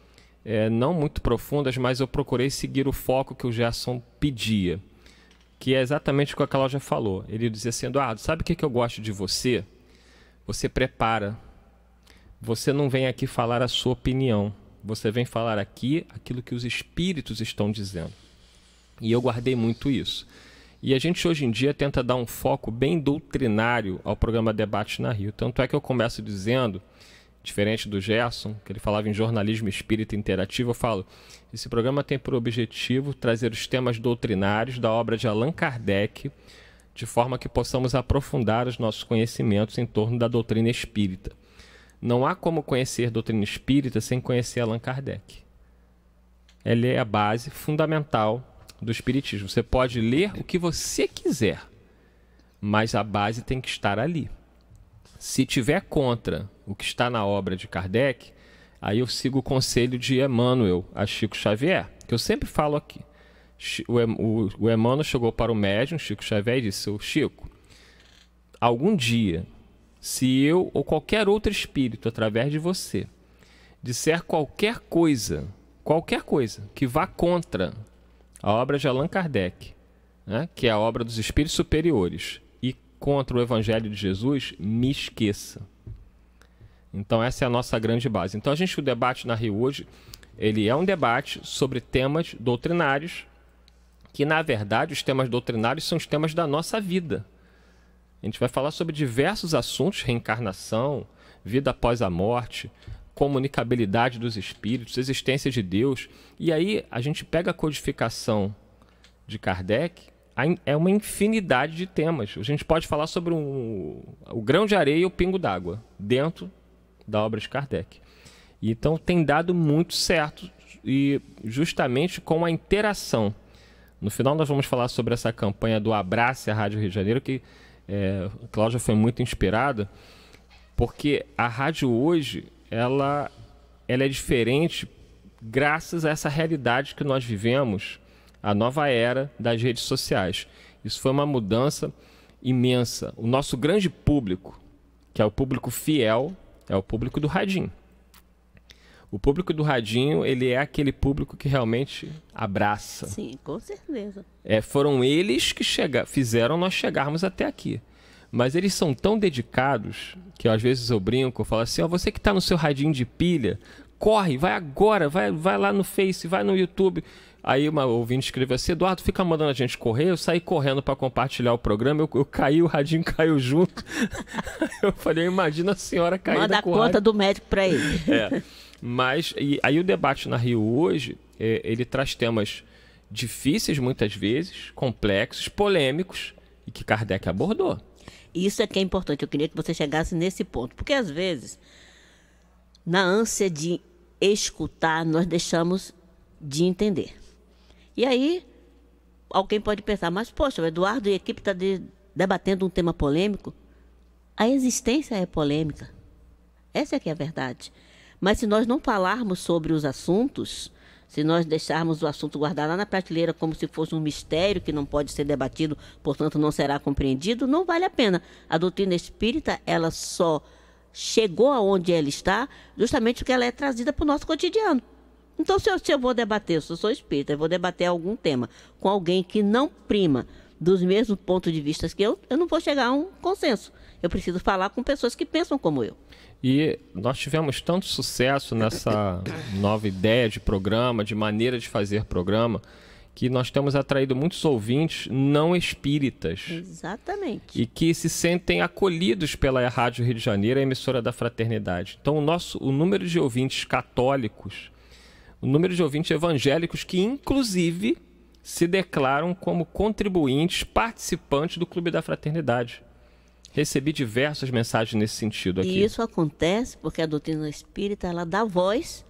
É, não muito profundas, mas eu procurei seguir o foco que o Gerson pedia, que é exatamente o que a Cláudia falou. Ele dizia assim, Eduardo, sabe o que, que eu gosto de você? Você prepara. Você não vem aqui falar a sua opinião. Você vem falar aqui aquilo que os espíritos estão dizendo. E eu guardei muito isso. E a gente hoje em dia tenta dar um foco bem doutrinário ao programa Debate na Rio. Tanto é que eu começo dizendo, diferente do Gerson, que ele falava em jornalismo espírita interativo, eu falo, esse programa tem por objetivo trazer os temas doutrinários da obra de Allan Kardec, de forma que possamos aprofundar os nossos conhecimentos em torno da doutrina espírita. Não há como conhecer doutrina espírita sem conhecer Allan Kardec. Ele é a base fundamental do espiritismo. Você pode ler o que você quiser, mas a base tem que estar ali. Se tiver contra o que está na obra de Kardec, aí eu sigo o conselho de Emmanuel a Chico Xavier, que eu sempre falo aqui. O Emmanuel chegou para o médium Chico Xavier e disse, oh, Chico, algum dia, se eu ou qualquer outro espírito, através de você, disser qualquer coisa, qualquer coisa que vá contra a obra de Allan Kardec, né, que é a obra dos espíritos superiores, e contra o Evangelho de Jesus, me esqueça. Então essa é a nossa grande base. Então a gente, o debate na Rio hoje, ele é um debate sobre temas doutrinários, que na verdade os temas doutrinários são os temas da nossa vida. A gente vai falar sobre diversos assuntos, reencarnação, vida após a morte, comunicabilidade dos espíritos, existência de Deus. E aí a gente pega a codificação de Kardec, é uma infinidade de temas. A gente pode falar sobre um, o grão de areia e o pingo d'água dentro da obra de Kardec. E então tem dado muito certo, e justamente com a interação. No final nós vamos falar sobre essa campanha do Abrace a Rádio Rio de Janeiro, que é, a Cláudia foi muito inspirada, porque a rádio hoje ela, ela é diferente graças a essa realidade que nós vivemos, a nova era das redes sociais. Isso foi uma mudança imensa. O nosso grande público, que é o público fiel, é o público do radinho. O público do radinho, ele é aquele público que realmente abraça. Sim, com certeza. É, foram eles que chega, fizeram nós chegarmos até aqui. Mas eles são tão dedicados que às vezes eu brinco, eu falo assim, ó, você que está no seu radinho de pilha, corre, vai agora, vai, vai lá no Face, vai no YouTube. Aí uma ouvinte escreveu assim, Eduardo, fica mandando a gente correr, eu saí correndo para compartilhar o programa, eu, eu caí, o radinho caiu junto. Eu falei, imagina a senhora caindo. Manda a conta do médico para ele. É. Mas e aí o debate na Rio hoje, é, ele traz temas difíceis muitas vezes, complexos, polêmicos, e que Kardec abordou. Isso é que é importante, eu queria que você chegasse nesse ponto, porque às vezes, na ânsia de escutar, nós deixamos de entender. E aí, alguém pode pensar, mas poxa, o Eduardo e a equipe estão debatendo um tema polêmico? A existência é polêmica, essa é que é a verdade. Mas se nós não falarmos sobre os assuntos, se nós deixarmos o assunto guardado lá na prateleira como se fosse um mistério que não pode ser debatido, portanto não será compreendido, não vale a pena. A doutrina espírita, ela só chegou aonde ela está justamente porque ela é trazida para o nosso cotidiano. Então se eu, se eu vou debater, se eu sou espírita, eu vou debater algum tema com alguém que não prima dos mesmos pontos de vista que eu, eu não vou chegar a um consenso. Eu preciso falar com pessoas que pensam como eu. E nós tivemos tanto sucesso nessa nova ideia de programa, de maneira de fazer programa, que nós temos atraído muitos ouvintes não espíritas. Exatamente. E que se sentem acolhidos pela Rádio Rio de Janeiro, a emissora da Fraternidade. Então o, nosso, o número de ouvintes católicos, o número de ouvintes evangélicos que inclusive se declaram como contribuintes, participantes do Clube da Fraternidade. Recebi diversas mensagens nesse sentido aqui. E isso acontece porque a doutrina espírita, ela dá voz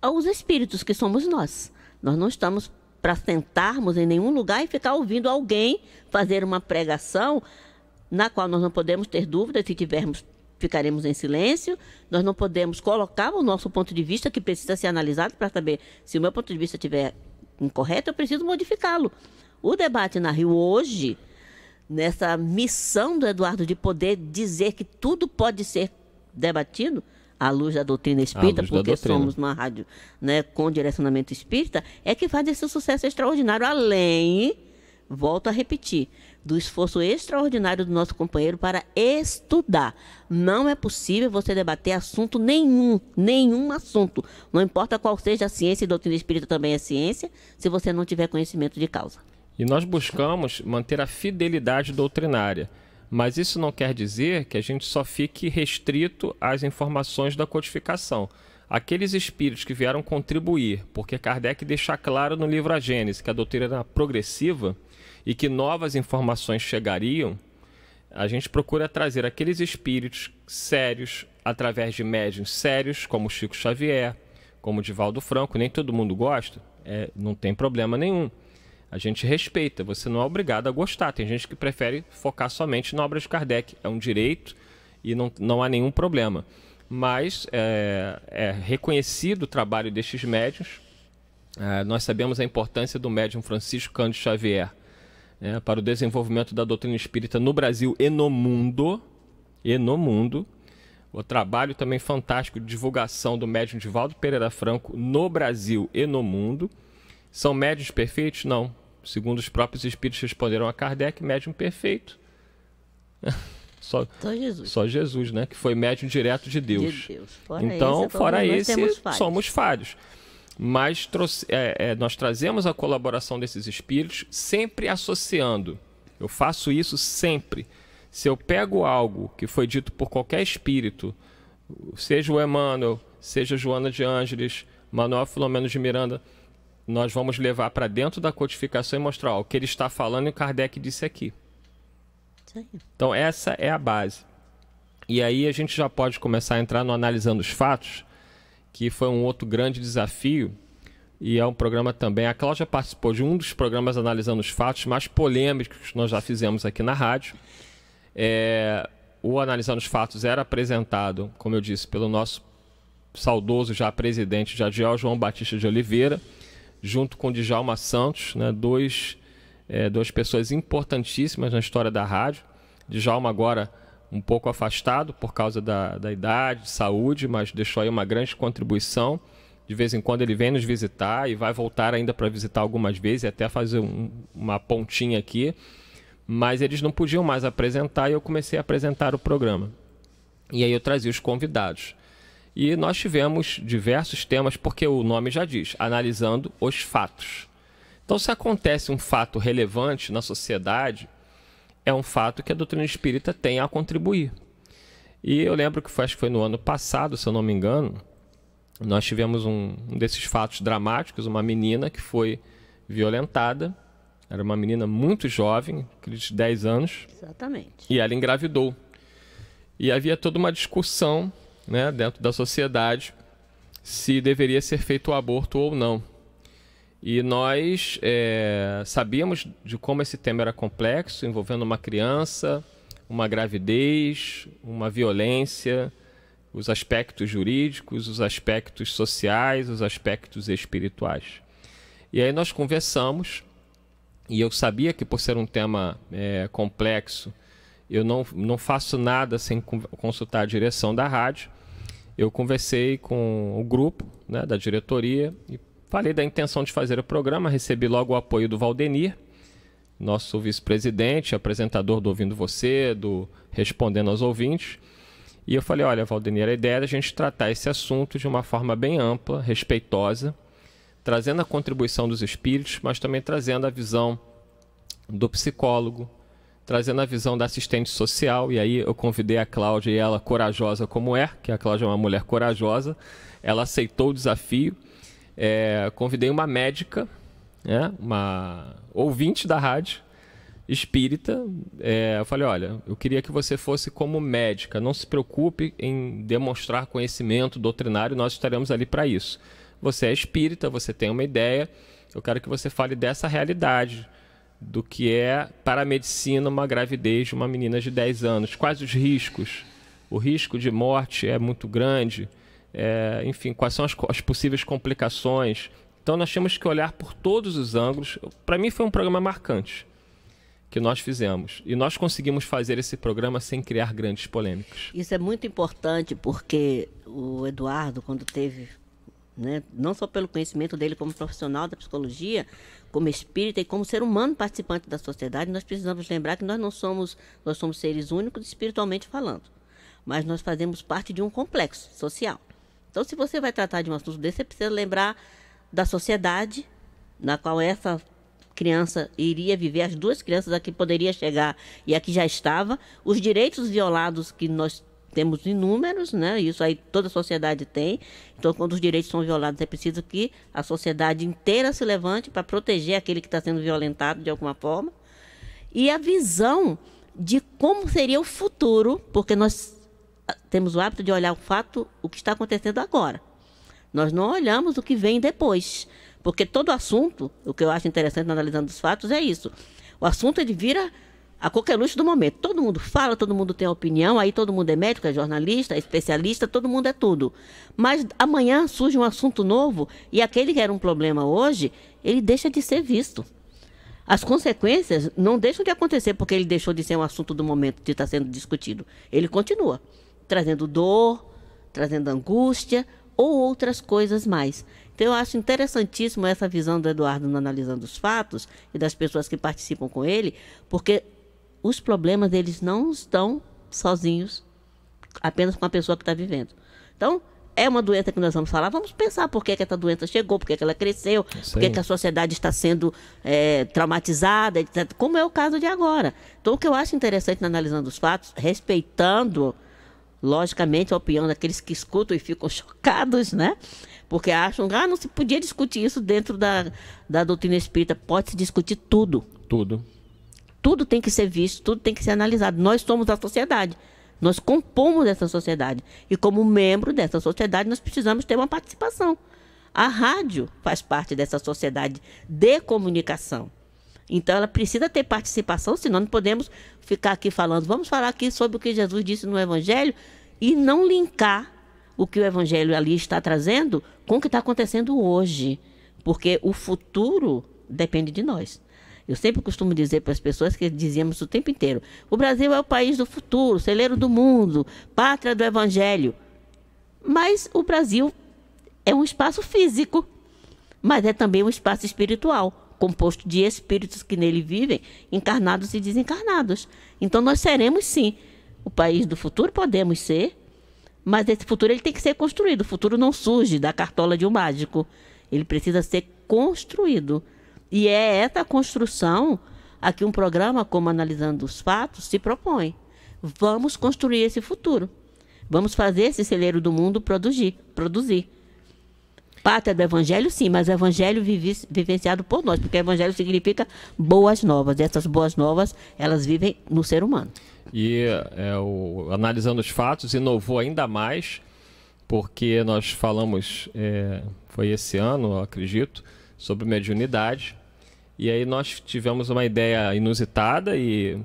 aos espíritos que somos nós. Nós não estamos para sentarmos em nenhum lugar e ficar ouvindo alguém fazer uma pregação na qual nós não podemos ter dúvidas, se tivermos, ficaremos em silêncio. Nós não podemos colocar o nosso ponto de vista, que precisa ser analisado para saber se o meu ponto de vista estiver incorreto, eu preciso modificá-lo. O debate na Rio hoje, nessa missão do Eduardo de poder dizer que tudo pode ser debatido à luz da doutrina espírita, porque doutrina. somos uma rádio, né, com direcionamento espírita, é que faz esse sucesso extraordinário, além, volto a repetir, do esforço extraordinário do nosso companheiro para estudar. Não é possível você debater assunto nenhum, nenhum assunto, não importa qual seja a ciência, e doutrina espírita também é ciência, se você não tiver conhecimento de causa. E nós buscamos manter a fidelidade doutrinária, mas isso não quer dizer que a gente só fique restrito às informações da codificação. Aqueles espíritos que vieram contribuir, porque Kardec deixa claro no livro A Gênese que a doutrina era progressiva e que novas informações chegariam, a gente procura trazer aqueles espíritos sérios, através de médiuns sérios, como Chico Xavier, como Divaldo Franco, nem todo mundo gosta, é, não tem problema nenhum. A gente respeita, você não é obrigado a gostar. Tem gente que prefere focar somente na obra de Kardec. É um direito e não, não há nenhum problema. Mas é, é reconhecido o trabalho destes médiuns. É, nós sabemos a importância do médium Francisco Cândido Xavier, né, para o desenvolvimento da doutrina espírita no Brasil e no mundo. E no mundo. o trabalho também fantástico de divulgação do médium Divaldo Pereira Franco no Brasil e no mundo. São médiuns perfeitos? Não. Segundo os próprios espíritos responderam a Kardec, médium perfeito. Só, só, Jesus. só Jesus, né? Que foi médium direto de Deus. De Deus. Fora então, esse, fora esse, somos falhos. Mas trouxe, é, é, nós trazemos a colaboração desses espíritos sempre associando. Eu faço isso sempre. Se eu pego algo que foi dito por qualquer espírito, seja o Emmanuel, seja Joana de Ângelis, Manuel Filomeno de Miranda, nós vamos levar para dentro da codificação e mostrar ó, o que ele está falando e o Kardec disse aqui. Sim. Então essa é a base. E aí a gente já pode começar a entrar no Analisando os Fatos, que foi um outro grande desafio e é um programa também. A Cláudia participou de um dos programas Analisando os Fatos mais polêmicos que nós já fizemos aqui na rádio. É, o Analisando os Fatos era apresentado, como eu disse, pelo nosso saudoso já presidente Jadiel João Batista de Oliveira, junto com Djalma Santos, né, dois, é, duas pessoas importantíssimas na história da rádio. Djalma agora um pouco afastado por causa da, da idade, saúde, mas deixou aí uma grande contribuição. De vez em quando ele vem nos visitar e vai voltar ainda para visitar algumas vezes e até fazer um, uma pontinha aqui. Mas eles não podiam mais apresentar e eu comecei a apresentar o programa. E aí eu trazia os convidados. E nós tivemos diversos temas, porque o nome já diz, analisando os fatos. Então, se acontece um fato relevante na sociedade, é um fato que a doutrina espírita tem a contribuir. E eu lembro que foi, acho que foi no ano passado, se eu não me engano, nós tivemos um, um desses fatos dramáticos, uma menina que foi violentada, era uma menina muito jovem, de dez anos. Exatamente. E ela engravidou. E havia toda uma discussão, né, dentro da sociedade, se deveria ser feito o aborto ou não. E nós é, sabíamos de como esse tema era complexo, envolvendo uma criança, uma gravidez, uma violência, os aspectos jurídicos, os aspectos sociais, os aspectos espirituais. E aí nós conversamos, e eu sabia que por ser um tema é, complexo, eu não, não faço nada sem consultar a direção da rádio. Eu conversei com o grupo, né, da diretoria e falei da intenção de fazer o programa, recebi logo o apoio do Valdenir, nosso vice-presidente, apresentador do Ouvindo Você, do Respondendo aos Ouvintes. E eu falei, olha, Valdenir, a ideia é a gente tratar esse assunto de uma forma bem ampla, respeitosa, trazendo a contribuição dos espíritos, mas também trazendo a visão do psicólogo, trazendo a visão da assistente social. E aí eu convidei a Cláudia e ela, corajosa como é, que a Cláudia é uma mulher corajosa, ela aceitou o desafio. É, convidei uma médica, né, uma ouvinte da rádio, espírita. É, eu falei, olha, eu queria que você fosse como médica, não se preocupe em demonstrar conhecimento doutrinário, nós estaremos ali para isso. Você é espírita, você tem uma ideia, eu quero que você fale dessa realidade, do que é para a medicina uma gravidez de uma menina de dez anos, quais os riscos, o risco de morte é muito grande, é, enfim, quais são as, as possíveis complicações. Então nós temos que olhar por todos os ângulos. Para mim foi um programa marcante que nós fizemos, e nós conseguimos fazer esse programa sem criar grandes polêmicas. Isso é muito importante, porque o Eduardo, quando teve, né, não só pelo conhecimento dele como profissional da psicologia, como espírita e como ser humano participante da sociedade, nós precisamos lembrar que nós não somos, nós somos seres únicos espiritualmente falando, mas nós fazemos parte de um complexo social. Então, se você vai tratar de um assunto desse, você precisa lembrar da sociedade na qual essa criança iria viver, as duas crianças aqui poderia chegar e aqui já estava, os direitos violados que nós temos inúmeros, né? Isso aí toda a sociedade tem. Então, quando os direitos são violados, é preciso que a sociedade inteira se levante para proteger aquele que está sendo violentado de alguma forma. E a visão de como seria o futuro, porque nós temos o hábito de olhar o fato, o que está acontecendo agora. Nós não olhamos o que vem depois, porque todo assunto, o que eu acho interessante analisando os fatos é isso. O assunto ele vira a qualquer luxo do momento. Todo mundo fala, todo mundo tem opinião, aí todo mundo é médico, é jornalista, é especialista, todo mundo é tudo. Mas amanhã surge um assunto novo e aquele que era um problema hoje, ele deixa de ser visto. As consequências não deixam de acontecer porque ele deixou de ser um assunto do momento de estar sendo discutido. Ele continua. trazendo dor, trazendo angústia ou outras coisas mais. Então, eu acho interessantíssimo essa visão do Eduardo no Analisando os Fatos e das pessoas que participam com ele, porque os problemas deles não estão sozinhos, apenas com a pessoa que está vivendo. Então, é uma doença que nós vamos falar, vamos pensar por que, que essa doença chegou, por que, que ela cresceu, por que, que a sociedade está sendo é, traumatizada, etcétera, como é o caso de agora. Então, o que eu acho interessante no Analisando os Fatos, respeitando, logicamente, a opinião daqueles que escutam e ficam chocados, né? Porque acham que ah, não se podia discutir isso dentro da, da doutrina espírita. Pode-se discutir tudo. Tudo. Tudo tem que ser visto, tudo tem que ser analisado. Nós somos a sociedade. Nós compomos essa sociedade. E como membro dessa sociedade, nós precisamos ter uma participação. A rádio faz parte dessa sociedade de comunicação. Então, ela precisa ter participação, senão não podemos ficar aqui falando. Vamos falar aqui sobre o que Jesus disse no Evangelho e não linkar o que o Evangelho ali está trazendo com o que está acontecendo hoje. Porque o futuro depende de nós. Eu sempre costumo dizer para as pessoas que dizíamos o tempo inteiro, o Brasil é o país do futuro, celeiro do mundo, pátria do evangelho. Mas o Brasil é um espaço físico, mas é também um espaço espiritual, composto de espíritos que nele vivem, encarnados e desencarnados. Então nós seremos sim, o país do futuro podemos ser, mas esse futuro ele tem que ser construído. O futuro não surge da cartola de um mágico, ele precisa ser construído. E é essa construção a que um programa como Analisando os Fatos se propõe. Vamos construir esse futuro. Vamos fazer esse celeiro do mundo produzir. produzir. Pátria do Evangelho, sim, mas o Evangelho vivenciado por nós, porque o Evangelho significa boas novas. E essas boas novas, elas vivem no ser humano. E é, o Analisando os Fatos inovou ainda mais, porque nós falamos, é, foi esse ano, eu acredito, sobre mediunidade. E aí nós tivemos uma ideia inusitada e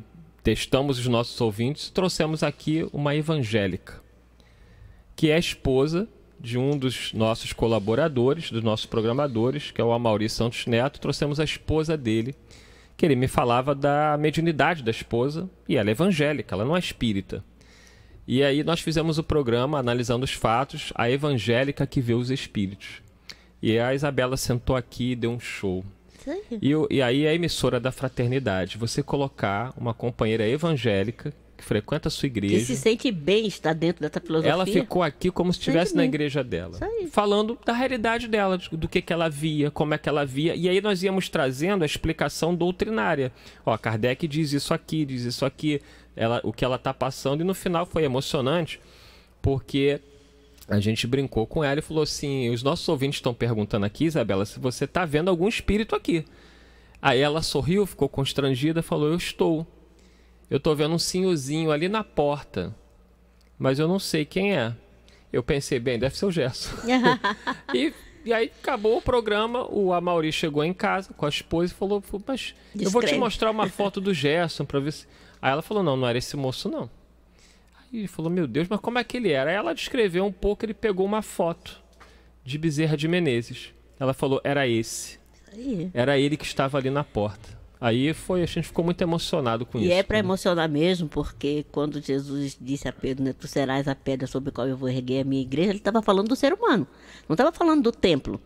testamos os nossos ouvintes e trouxemos aqui uma evangélica, que é esposa de um dos nossos colaboradores, dos nossos programadores, que é o Amauri Santos Neto. Trouxemos a esposa dele, que ele me falava da mediunidade da esposa, e ela é evangélica, ela não é espírita. E aí nós fizemos o programa Analisando os Fatos, a evangélica que vê os espíritos. E a Isabela sentou aqui e deu um show. E, e aí a emissora da Fraternidade, você colocar uma companheira evangélica que frequenta a sua igreja, que se sente bem estar dentro dessa filosofia. Ela ficou aqui como se estivesse na igreja dela, falando da realidade dela, do que, que ela via, como é que ela via. E aí nós íamos trazendo a explicação doutrinária. Ó, Kardec diz isso aqui, diz isso aqui, ela, o que ela está passando. E no final foi emocionante, porque a gente brincou com ela e falou assim, os nossos ouvintes estão perguntando aqui, Isabela, se você está vendo algum espírito aqui. Aí ela sorriu, ficou constrangida, falou, eu estou. Eu estou vendo um senhorzinho ali na porta, mas eu não sei quem é. Eu pensei, bem, deve ser o Gerson. e, e aí acabou o programa, o Amauri chegou em casa com a esposa e falou, mas Descreve. eu vou te mostrar uma foto do Gerson para ver se... Aí ela falou, não, não era esse moço não. E falou, meu Deus, mas como é que ele era? Aí ela descreveu um pouco, ele pegou uma foto de Bezerra de Menezes. Ela falou, era esse. Era ele que estava ali na porta. Aí foi, a gente ficou muito emocionado com e isso. E é para né? emocionar mesmo, porque quando Jesus disse a Pedro, né, tu serás a pedra sobre a qual eu vou erguer a minha igreja, ele estava falando do ser humano. Não estava falando do templo,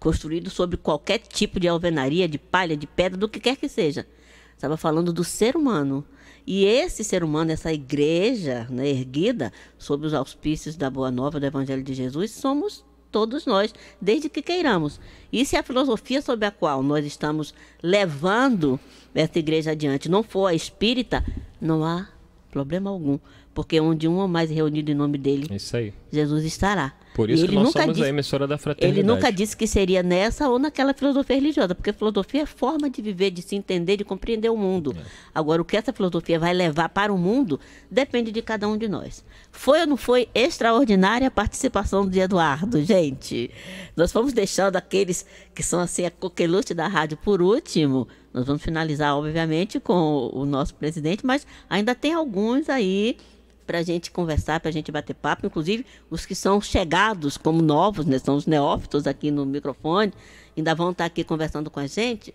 construído sobre qualquer tipo de alvenaria, de palha, de pedra, do que quer que seja. Estava falando do ser humano. E esse ser humano, essa igreja, né, erguida sob os auspícios da Boa Nova, do Evangelho de Jesus, somos todos nós, desde que queiramos. E se a filosofia sobre a qual nós estamos levando essa igreja adiante não for a espírita, não há problema algum, porque onde um ou mais reunido em nome dele, isso aí, Jesus estará. Por isso ele que nós somos disse, a emissora da Fraternidade. Ele nunca disse que seria nessa ou naquela filosofia religiosa, porque filosofia é forma de viver, de se entender, de compreender o mundo. É. Agora, o que essa filosofia vai levar para o mundo depende de cada um de nós. Foi ou não foi extraordinária a participação de Eduardo, gente? Nós vamos deixando aqueles que são assim a coqueluche da rádio por último. Nós vamos finalizar, obviamente, com o nosso presidente, mas ainda tem alguns aí para a gente conversar, para a gente bater papo, inclusive os que são chegados como novos, né, são os neófitos aqui no microfone, ainda vão estar aqui conversando com a gente.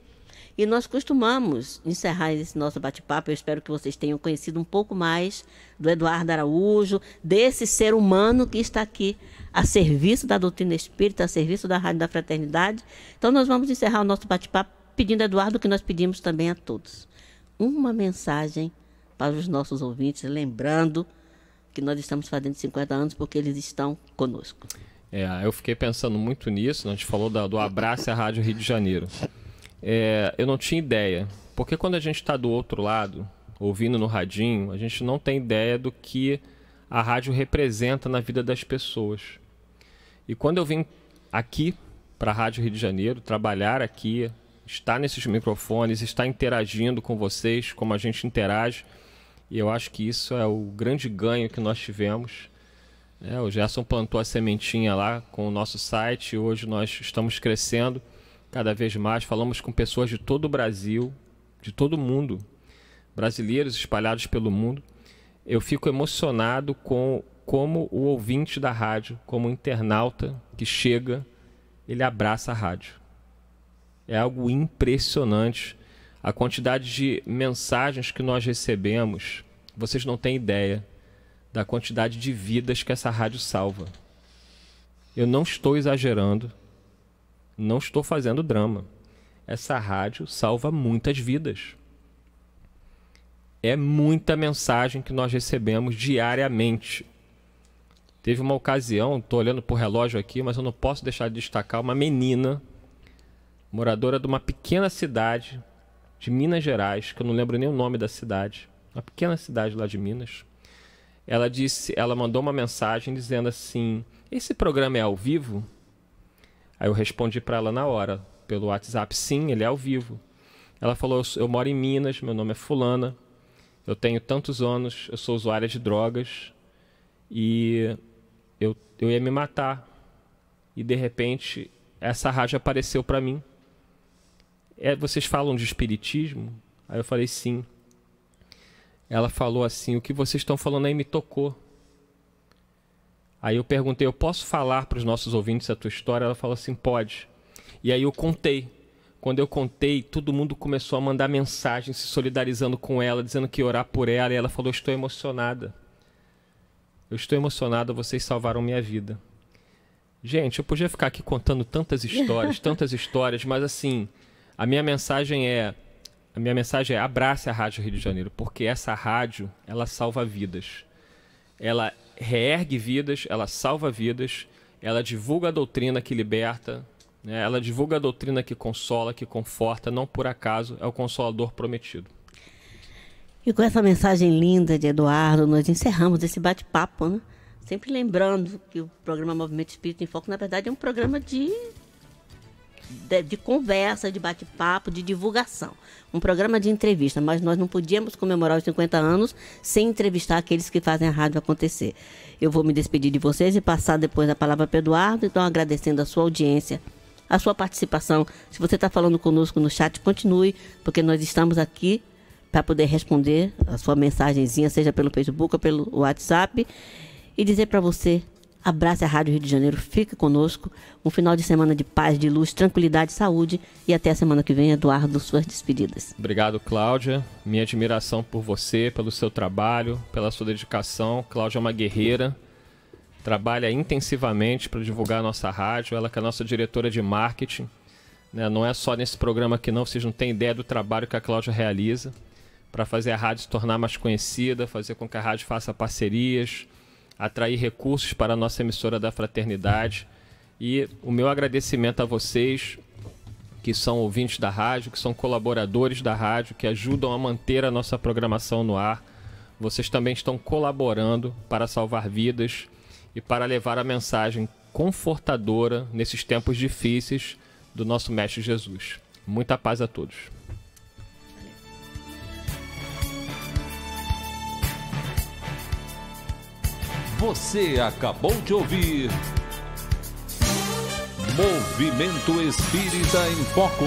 E nós costumamos encerrar esse nosso bate-papo. Eu espero que vocês tenham conhecido um pouco mais do Eduardo Araújo, desse ser humano que está aqui a serviço da doutrina espírita, a serviço da Rádio da Fraternidade. Então, nós vamos encerrar o nosso bate-papo pedindo a Eduardo o que nós pedimos também a todos. Uma mensagem para os nossos ouvintes, lembrando que nós estamos fazendo cinquenta anos porque eles estão conosco. É, eu fiquei pensando muito nisso. A gente falou da, do abraço à Rádio Rio de Janeiro. É, eu não tinha ideia, porque quando a gente está do outro lado, ouvindo no radinho, a gente não tem ideia do que a rádio representa na vida das pessoas. E quando eu vim aqui para a Rádio Rio de Janeiro, trabalhar aqui, estar nesses microfones, estar interagindo com vocês, como a gente interage, e eu acho que isso é o grande ganho que nós tivemos. É, o Gerson plantou a sementinha lá com o nosso site, e hoje nós estamos crescendo cada vez mais, falamos com pessoas de todo o Brasil, de todo o mundo, brasileiros espalhados pelo mundo. Eu fico emocionado com como o ouvinte da rádio, como o internauta que chega, ele abraça a rádio. É algo impressionante. A quantidade de mensagens que nós recebemos, vocês não têm ideia da quantidade de vidas que essa rádio salva. Eu não estou exagerando. Não estou fazendo drama. Essa rádio salva muitas vidas. É muita mensagem que nós recebemos diariamente. Teve uma ocasião, estou olhando para o relógio aqui, mas eu não posso deixar de destacar uma menina, moradora de uma pequena cidade de Minas Gerais, que eu não lembro nem o nome da cidade, uma pequena cidade lá de Minas. Ela disse, ela mandou uma mensagem dizendo assim: esse programa é ao vivo? Aí eu respondi para ela na hora, pelo WhatsApp, sim, ele é ao vivo. Ela falou, eu moro em Minas, meu nome é fulana, eu tenho tantos anos, eu sou usuária de drogas e eu, eu ia me matar. E de repente, essa rádio apareceu para mim. É, vocês falam de espiritismo? Aí eu falei, sim. Ela falou assim, o que vocês estão falando aí me tocou. Aí eu perguntei, eu posso falar para os nossos ouvintes a tua história? Ela falou assim, pode. E aí eu contei. Quando eu contei, todo mundo começou a mandar mensagem, se solidarizando com ela, dizendo que ia orar por ela. E ela falou, estou emocionada. Eu estou emocionada, vocês salvaram minha vida. Gente, eu podia ficar aqui contando tantas histórias, tantas histórias, mas assim, a minha mensagem é, a minha mensagem é abrace a Rádio Rio de Janeiro, porque essa rádio, ela salva vidas. Ela reergue vidas, ela salva vidas, ela divulga a doutrina que liberta, né? Ela divulga a doutrina que consola, que conforta, não por acaso é o Consolador prometido. E com essa mensagem linda de Eduardo, nós encerramos esse bate-papo, né? Sempre lembrando que o programa Movimento Espírita em Foco, na verdade, é um programa de, de, de conversa, de bate-papo, de divulgação. Um programa de entrevista, mas nós não podíamos comemorar os cinquenta anos sem entrevistar aqueles que fazem a rádio acontecer. Eu vou me despedir de vocês e passar depois a palavra para o Eduardo, então agradecendo a sua audiência, a sua participação. Se você está falando conosco no chat, continue, porque nós estamos aqui para poder responder a sua mensagenzinha, seja pelo Facebook ou pelo WhatsApp, e dizer para você, abrace a Rádio Rio de Janeiro, fique conosco. Um final de semana de paz, de luz, tranquilidade, saúde. E até a semana que vem, Eduardo, suas despedidas. Obrigado, Cláudia. Minha admiração por você, pelo seu trabalho, pela sua dedicação. Cláudia é uma guerreira. Trabalha intensivamente para divulgar a nossa rádio. Ela que é a nossa diretora de marketing. Não é só nesse programa aqui não, vocês não têm ideia do trabalho que a Cláudia realiza para fazer a rádio se tornar mais conhecida, fazer com que a rádio faça parcerias, atrair recursos para a nossa emissora da Fraternidade. E o meu agradecimento a vocês, que são ouvintes da rádio, que são colaboradores da rádio, que ajudam a manter a nossa programação no ar. Vocês também estão colaborando para salvar vidas e para levar a mensagem confortadora nesses tempos difíceis do nosso Mestre Jesus. Muita paz a todos. Você acabou de ouvir Movimento Espírita em Foco.